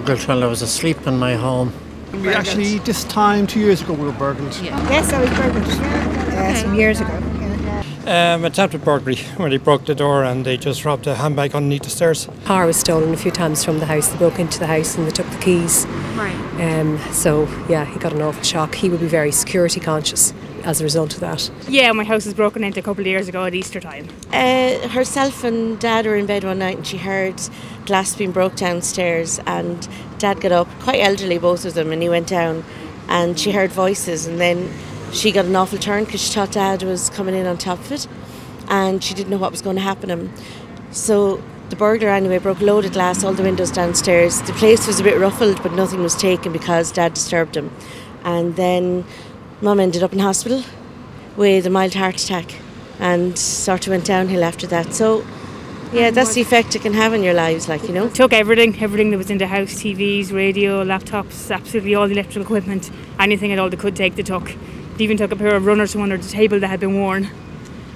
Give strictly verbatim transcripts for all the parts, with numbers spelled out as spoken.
burgled while I was asleep in my home. We actually, this time two years ago, we were burgled. Yeah. Yes, I was burgled uh, some years ago. Um, attempted burglary, where they broke the door and they just robbed a handbag underneath the stairs. The car was stolen a few times from the house. They broke into the house and they took the keys. Right. Um, so, yeah, he got an awful shock. He would be very security conscious as a result of that. Yeah, my house was broken into a couple of years ago at Easter time. Uh, herself and Dad were in bed one night and she heard glass being broke downstairs, and Dad got up, quite elderly both of them, and he went down and she heard voices, and then she got an awful turn because she thought Dad was coming in on top of it and she didn't know what was going to happen to him. So the burglar anyway broke a load of glass, all the windows downstairs. The place was a bit ruffled but nothing was taken because Dad disturbed him. And then Mum ended up in hospital with a mild heart attack and sort of went downhill after that. So yeah, that's the effect it can have on your lives, like, you know. It took everything, everything that was in the house, T Vs, radio, laptops, absolutely all the electrical equipment, anything at all that could take, they took. They even took a pair of runners from under the table that had been worn.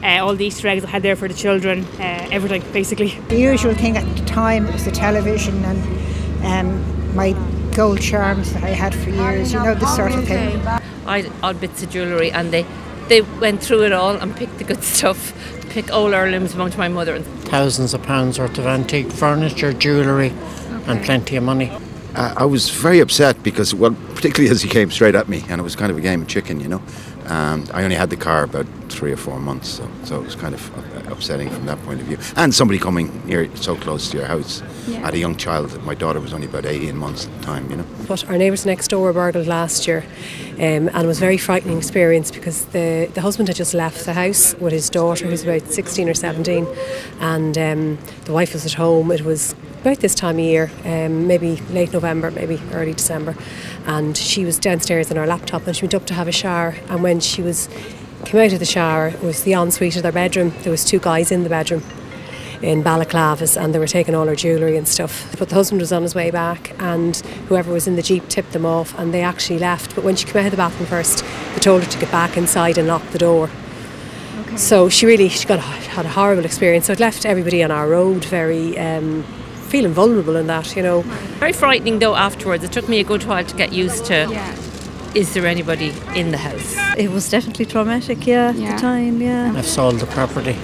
Uh, all the Easter eggs I had there for the children, uh, everything basically. The usual thing at the time was the television and um, my gold charms that I had for years, you know, this sort of thing. I odd bits of jewellery, and they, they went through it all and picked the good stuff, picked old heirlooms belonging to my mother. Thousands of pounds worth of antique furniture, jewellery, okay, and plenty of money. Uh, I was very upset because, well, particularly as he came straight at me, and it was kind of a game of chicken, you know. Um, I only had the car about three or four months, so, so it was kind of upsetting from that point of view. And somebody coming near, so close to your house. Yeah. I had a young child, that my daughter was only about eighteen months at the time, you know. But our neighbours next door were burgled last year, um, and it was a very frightening experience because the, the husband had just left the house with his daughter, who's about sixteen or seventeen, and um, the wife was at home. It was about this time of year, um, maybe late November, maybe early December, and she was downstairs on her laptop and she went up to have a shower, and when she was came out of the shower, it was the ensuite of their bedroom. There was two guys in the bedroom in balaclavas and they were taking all her jewellery and stuff. But the husband was on his way back and whoever was in the Jeep tipped them off and they actually left. But when she came out of the bathroom first, they told her to get back inside and lock the door. Okay. So she really she got had a horrible experience. So it left everybody on our road very... Um, feeling vulnerable in that, you know. Very frightening though afterwards. It took me a good while to get used to, yeah, is there anybody in the house? It was definitely traumatic, yeah, yeah, at the time, yeah. I've sold the property.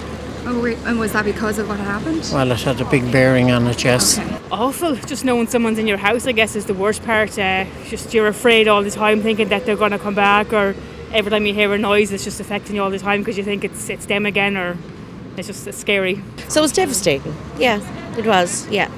Oh, and was that because of what happened? Well, it had a big bearing on it, yes. Okay. Awful. Just knowing someone's in your house, I guess, is the worst part. Uh, just you're afraid all the time, thinking that they're going to come back, or every time you hear a noise, it's just affecting you all the time because you think it's it's them again, or it's just it's scary. So it was devastating, yeah. It was, yeah.